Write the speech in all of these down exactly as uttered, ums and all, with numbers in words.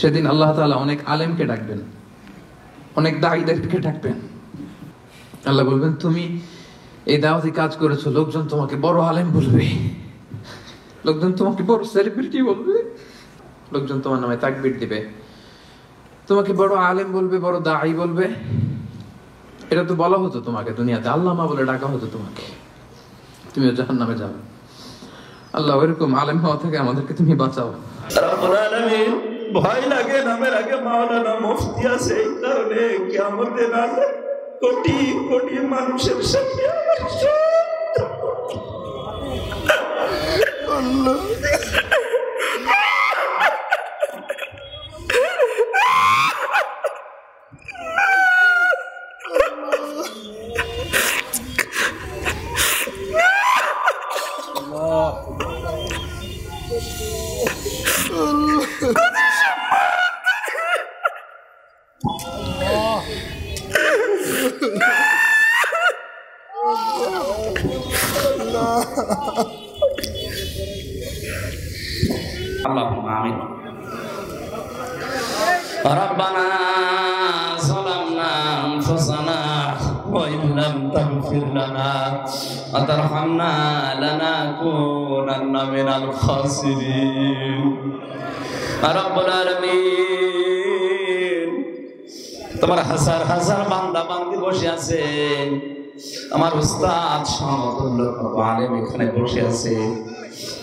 সেদিন আল্লাহ তাআলা অনেক আলেমকে ডাকবেন, অনেক দাঈদেরকে ডাকবেন। আল্লাহ বলবেন, তুমি এই দাওয়াতি কাজ করেছো, লোকজন তোমাকে বড় আলেম বলবে, লোকজন তোমাকে বড় সেলিব্রিটি বলবে, লোকজন তোমার নামে তাকবীর দিবে, তোমাকে বড় আলেম বলবে, বড় দাঈ বলবে। এটা তো বলা হতো তোমাকে দুনিয়াতে, আল্লামা বলে ডাকা হতো তোমাকে, তুমিও জাহান্নামে যাবে। আল্লাহ এরকম আলেম হওয়া থেকে আমাদেরকে তুমি বাঁচাও। রব্বুল আলামিন, ভয় লাগে নামের আগে মাওলানা মুফতি আছে, এই কারণে কিয়ামতের রাতে কোটি কোটি মানুষের সামনে আমার আল্লাহ اللهم آمين. ربنا ظلمنا أنفسنا وإن لم تغفر لنا وترحمنا لنكونن من الخاسرين. رب العالمين, তোমার হাজার হাজার বান্দা বান্দি বসে আছে, আমার উস্তাদ সমতুল্য আলেম এখানে বসে আছে।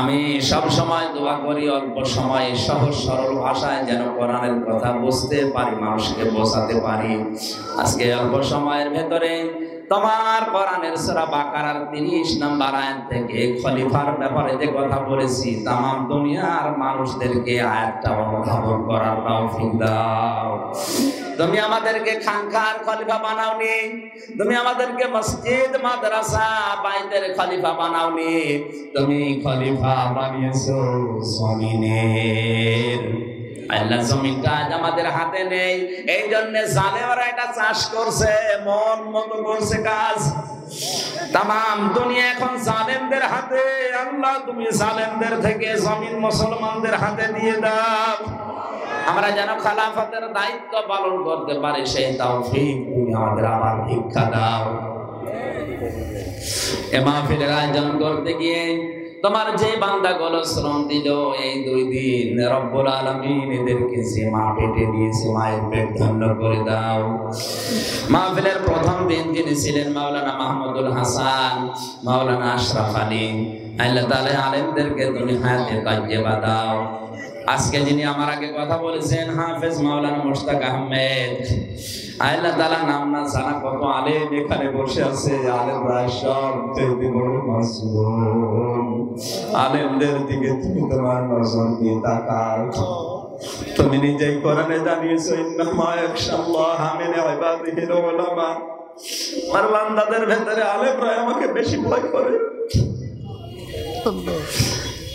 আমি সব সময় দোয়া করি অল্প সময়ে সহজ সরল ভাষায় যেন কোরআনের কথা বুঝতে পারি, মানুষকে বোঝাতে পারি। আজকে অল্প সময়ের ভেতরে তোমার কোরআনের সূরা বাকারার তিরিশ নম্বর আয়াত থেকে খলিফার ব্যাপারে যে কথা বলেছি तमाम দুনিয়ার মানুষদেরকে আয়াতটা অনুধাবন করার তৌফিক দাও। তুমি আমাদেরকে খানকার খলিফা বানাওনি, তুমি আমাদেরকে মসজিদ মাদ্রাসা বাইতের খলিফা বানাওনি, তুমি খলিফা বানিয়েছো জমিনের। আল্লাহ জমিনটা আজ আমাদের হাতে নেই, এই জন্য জালেমরা এটা চাষ করছে, মন মতো করছে কাজ। তাম দুনিয়া এখন জালেমদের হাতে, আল্লাহ তুমি জালেমদের থেকে জমিন মুসলমানদের হাতে দিয়ে দাও। আমরা যেন খেলাফতের দায়িত্ব পালন করতে পারি সেই তৌফিক তুমি আমাদের আবার ভিক্ষা দাও। এ মাহফিলের আয়োজন করতে গিয়ে তোমার যে বান্দা গুলো শ্রম দিল এই দুই দিন, রব্বুল আলামিন এদেরকে যে মা পেটে দিয়েছে মায়ের পেট ধন্য করে দাও। মাহফিলের প্রথম দিন যিনি ছিলেন মাওলানা মাহমুদুল হাসান, মাওলানা আশরাফ আলী, আল্লাহ তাআলা আলেমদেরকে তুমি হায়াতে তাইয়্যিবা দাও। আজকে যিনি আমার আগে কথা বলেছেন হাফেজ মাওলানা মুশতাক আহমেদ, আল্লাহ তাআলা নাম না জানা কত আলেম এখানে বসে আছে, আলেমরা সব থেকে বড় মাসুম। আলেমদের দিকে তুমি তোমার নজর দিয়ে তাকাও। তুমি নিজেই কোরআনে জানিয়েছো ইন্নামা ইয়াখশাল্লাহা মিন ইবাদিহিল উলামা, আমার বান্দাদের ভেতরে আলেমরা আমাকে বেশি ভয় করে।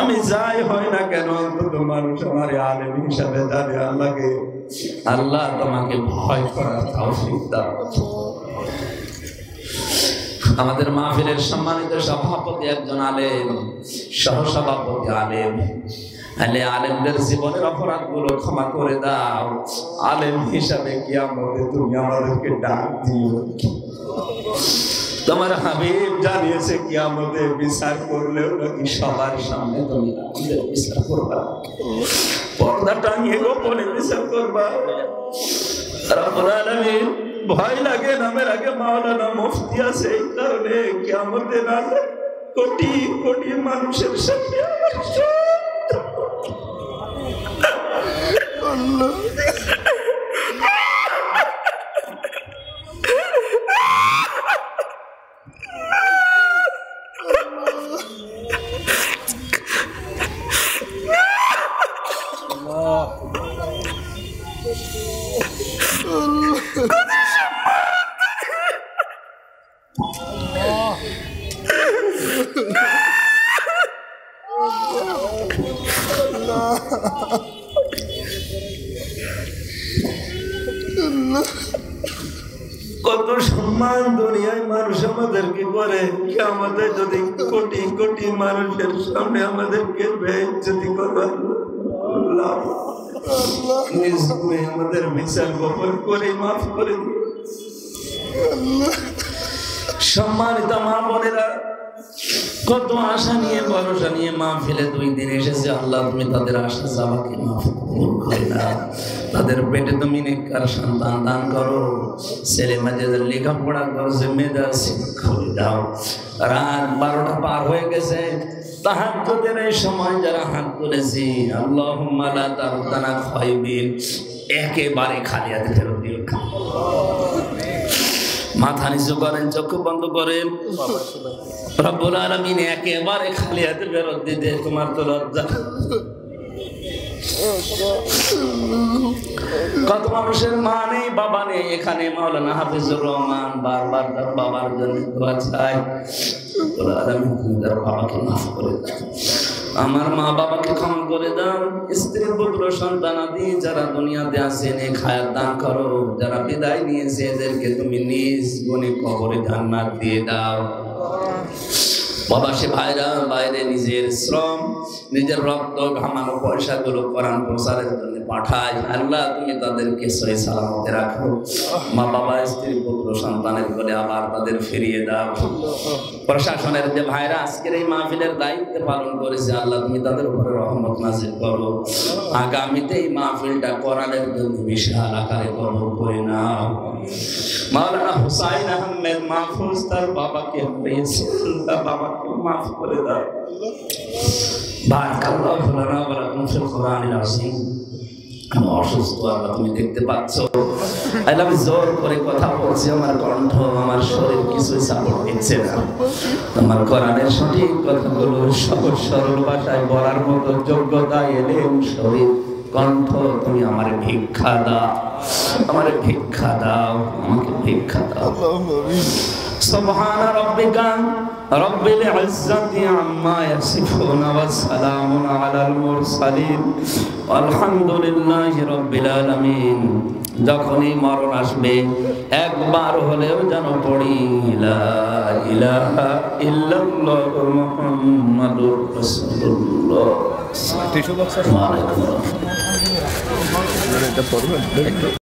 আমি যাই হয় না কেন অন্তত মানুষ আমার আলেম হিসাবে জানে আল্লাহকে। আল্লাহ তোমাকে ভয় করার তৌফিক দাও। আমাদের মাহফিলের সম্মানিত সভাপতি একজন আলেম, সহসভাপতি আলেম, আলে আলেমদের জীবনের অপরাধগুলো ক্ষমা করে দাও। আলেম হিসাবে কিয়ামতে তুমি আমাদেরকে ডাক দিও। তোমার হাবিব জানিয়েছে কিয়ামতে বিচার করলেও নাকি সবার সামনে তুমি বিচার করবা, পর্দা টাঙিয়ে গোপনে বিচার করবা। রব্বুল আলামিন, ভয় লাগে নামের আগে মাওলানা মুফতি আছে, এই কারণে কিয়ামতে রাতে কোটি কোটি মানুষের সামনে আমার আল্লাহ Oh কত সম্মান দুনিয়ায় মানুষ আমাদেরকে করে, আমাদের যদি কোটি কোটি মানুষের সামনে আমাদেরকে বেইজ্জতি করে আল্লাহ আল্লাহ আমাদের মিশাল গোপন করে মাফ করে দিন আল্লাহ। সম্মানিত মা বোনেরা, কত আশা নিয়ে ভরসা নিয়ে মাহফিলে দুই দিন এসেছে, আল্লাহ তুমি তাদের আশা যাওয়াকে মাফ করে দাও, তাদের পেটে তুমি নেককার সন্তান দান করো, ছেলে মেয়েদের লেখাপড়া কর জিম্মেদার করে দাও। রাত বারোটা পার হয়ে গেছে, তাহাজ্জুদের এই সময় যারা হাত তুলেছি আল্লাহুম্মা লা তারদানা খায়বিন একেবারে খালি হাতে ফেরত দিও। মাথা নিচু করেন, চক্ষু বন্ধ করেন, রব্বুল আলামিন একেবারে খালি হাতে ফেরত দিতে তোমার তো লজ্জা। কত মানুষের মা নেই বাবা নেই, এখানে মাওলানা হাফিজুর রহমান বারবার তার বাবার জন্য দোয়া চায়, রব্বুল আলামিন তার বাবাকে মাফ করে দেন, আমার মা বাবাকে ক্ষমা করে দাও, স্ত্রী পুত্র সন্তান আদি যারা দুনিয়াতে আছেন এ খায়াত দান করো, যারা বিদায় নিয়েছে এদেরকে তুমি নিজ গুণে কবরে জান্নাত দিয়ে দাও। প্রবাসী ভাইরা, বাইরে নিজের শ্রম নিজের রক্ত ঘামানো পয়সাগুলো কোরআন প্রচারের জন্য পাঠায়, আল্লাহ তুমি তাদেরকে সহি সালামতে রাখো, মা বাবা স্ত্রী পুত্র সন্তানের করে আবার তাদের ফিরিয়ে দাও। প্রশাসনের যে ভাইরা আজকের এই মাহফিলের দায়িত্ব পালন করেছে আল্লাহ তুমি তাদের উপরে রহমত নাযিল করো, আগামীতে এই মাহফিলটা কোরআনের জন্য বিশাল আকারে কবুল করে নাও। মাওলানা হুসাইন আহমেদ মাহফুজ তার বাবাকে বাবা মাফ করে দাও। বারাকাল্লাহু লানা ওয়া লাকুম ফিল কোরআনিল আযীম। আমি অসুস্থ আল্লাহ তুমি দেখতে পাচ্ছ, আল্লাহ জোর করে কথা বলছি, আমার কণ্ঠ আমার শরীর কিছুই সাপোর্ট দিচ্ছে না, তোমার কোরআনের সঠিক কথাগুলো সহজ সরল ভাষায় বলার মতো যোগ্যতা এলে শরীর কণ্ঠ তুমি আমার ভিক্ষা দাও, আমার ভিক্ষা দাও, আমাকে ভিক্ষা দাও। সুবহানা রাব্বিকা رب العزة عما يصفون والسلام على المرسلين والحمد لله رب العالمين। যখনই মরণ আসবে একবার হলেও যেন পড়ি লা ইলাহা ইল্লাল্লাহু মুহাম্মাদুর রাসূলুল্লাহ। ওয়া আলাইকুম আসসালাম।